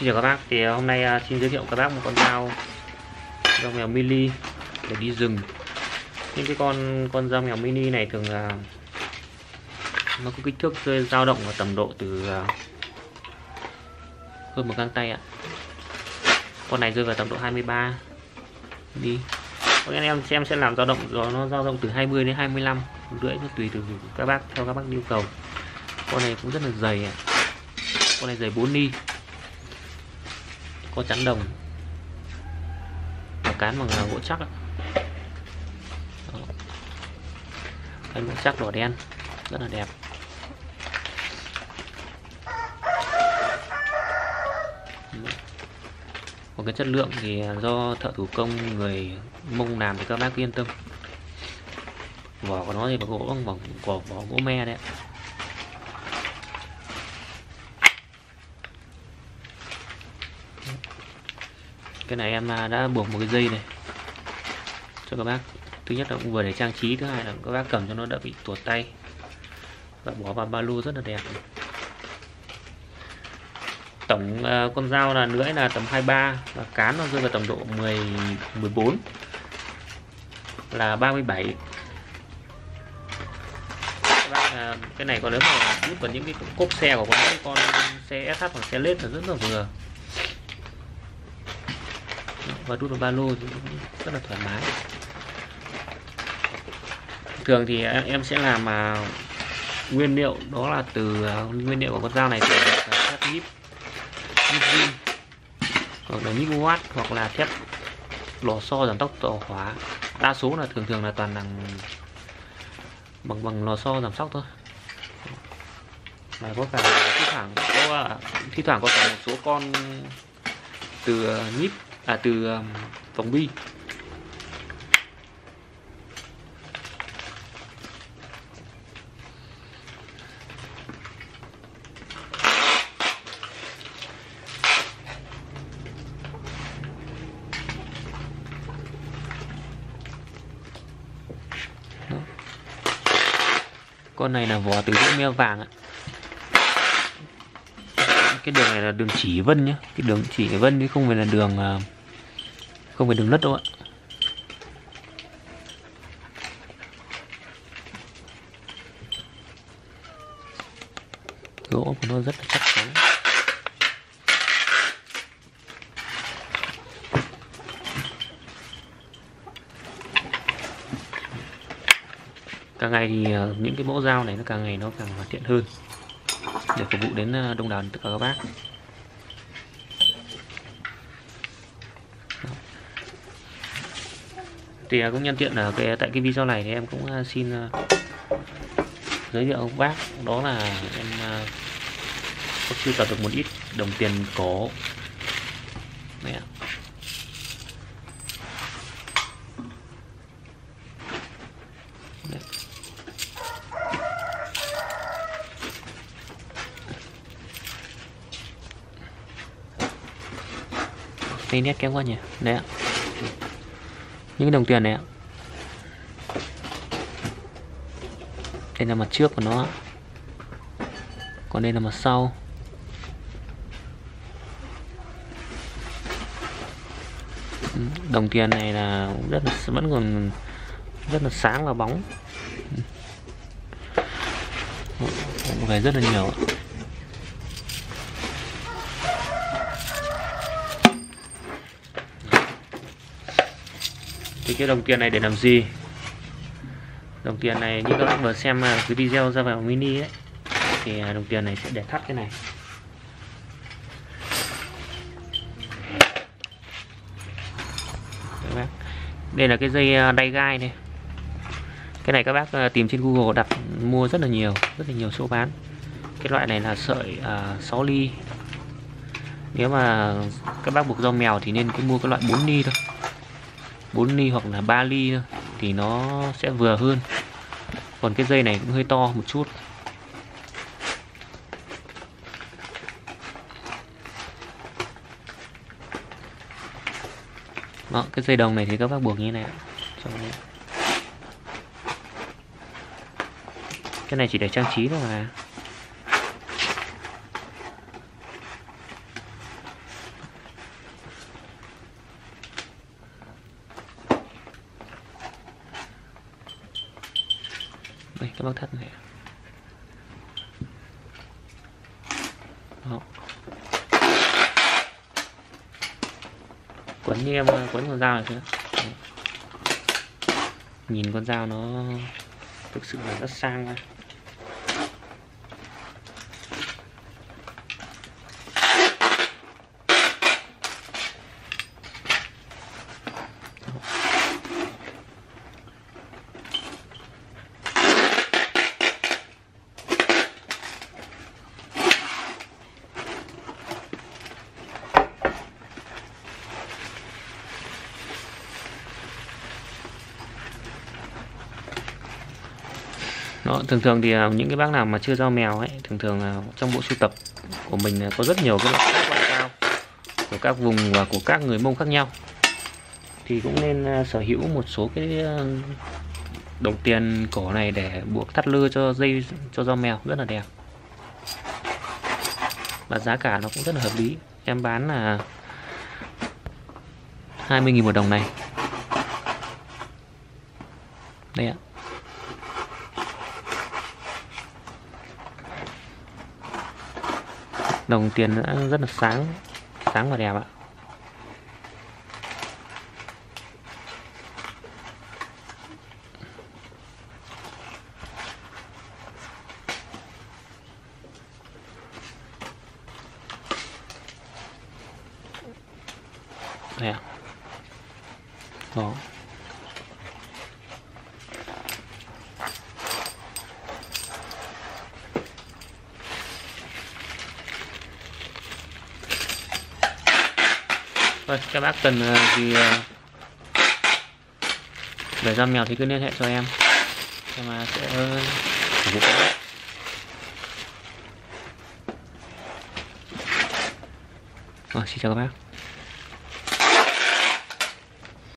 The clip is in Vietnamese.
Xin chào các bác, thì hôm nay xin giới thiệu các bác một con dao mèo mini để đi rừng. Những cái con dao mèo mini này thường là nó có kích thước dao động vào tầm độ từ hơn một gang tay ạ. Con này rơi vào tầm độ 23 đi. Các em sẽ làm dao động từ 20 đến 25 rưỡi, nó tùy từ các bác, theo các bác yêu cầu. Con này cũng rất là dày ạ. Con này dày 4 ni. Có chắn đồng và cán bằng gỗ chắc. Cái gỗ chắc đỏ đen rất là đẹp. Còn cái chất lượng thì do thợ thủ công người Mông làm thì các bác yên tâm. Vỏ của nó thì vỏ gỗ me đấy. Cái này em đã buộc một cái dây này cho các bác. Thứ nhất là cũng vừa để trang trí, thứ hai là các bác cầm cho nó đỡ bị tuột tay. Và bỏ vào ba lô rất là đẹp. Tổng con dao là lưỡi là tầm 23 và cán nó rơi vào tầm độ 14 là 37. Các bác, cái này còn nếu mà đút vào những cái cốp xe của con xe SH hoặc xe lết là rất là vừa. Và đút vào ba lô rất là thoải mái. Thường thì em sẽ làm nguyên liệu đó là từ nguyên liệu của con dao này từ thép nhíp zin hoặc là nhíp watt hoặc là thép lò xo giảm tốc tàu hỏa. Đa số là thường là toàn bằng lò xo giảm sóc thôi. Mà có cả thi thoảng có cả một số con từ nhíp từ vòng bi. Con này là vỏ từ gỗ me vàng ạ. Cái đường này là đường chỉ vân nhé, cái đường chỉ vân chứ không phải là đường lất đâu ạ. Gỗ của nó rất là chắc chắn. Càng ngày thì những cái mẫu dao này nó càng ngày nó càng hoàn thiện hơn để phục vụ đến đông đảo tất cả các bác. Thì cũng nhân tiện ở tại cái video này thì em cũng xin giới thiệu ông bác, đó là em có sưu tập được một ít đồng tiền cổ đấy ạ. Đây nét kém quá nhỉ, đấy ạ. Những cái đồng tiền này ạ. Đây là mặt trước của nó. Còn đây là mặt sau. Đồng tiền này là vẫn còn rất là sáng và bóng. Về rất là nhiều. Thì cái đồng tiền này để làm gì? Đồng tiền này như các bạn vừa xem cái video ra vào mini ấy, thì đồng tiền này sẽ để thắt cái này. Đây là cái dây đai gai này. Cái này các bác tìm trên Google đặt mua rất là nhiều chỗ bán. Cái loại này là sợi 6 ly. Nếu mà các bác buộc dao mèo thì nên cứ mua cái loại 4 ly thôi. 4 ly hoặc là 3 ly thì nó sẽ vừa hơn. Còn cái dây này cũng hơi to một chút. Đó, cái dây đồng này thì các bác buộc như thế này. Cái này chỉ để trang trí thôi mà. Đây, cái bác thất này. Đó. Quấn như em quấn con dao này nữa. Đấy. Nhìn con dao nó thực sự là rất sang ra. Đó, thường thường thì những cái bác nào mà chưa giao mèo ấy, thường thường là trong bộ sưu tập của mình có rất nhiều cái loại các loại dao của các vùng và của các người Mông khác nhau, thì cũng nên sở hữu một số cái đồng tiền cổ này để buộc thắt lưa cho dây cho dao mèo rất là đẹp, và giá cả nó cũng rất là hợp lý. Em bán là 20.000 một đồng này đây ạ. Đồng tiền đã rất là sáng và đẹp ạ. Đây ạ. Đó. Các bác cần gì để dao mèo thì cứ liên hệ cho em, mà sẽ phục vụ các bác. Rồi, xin chào các bác.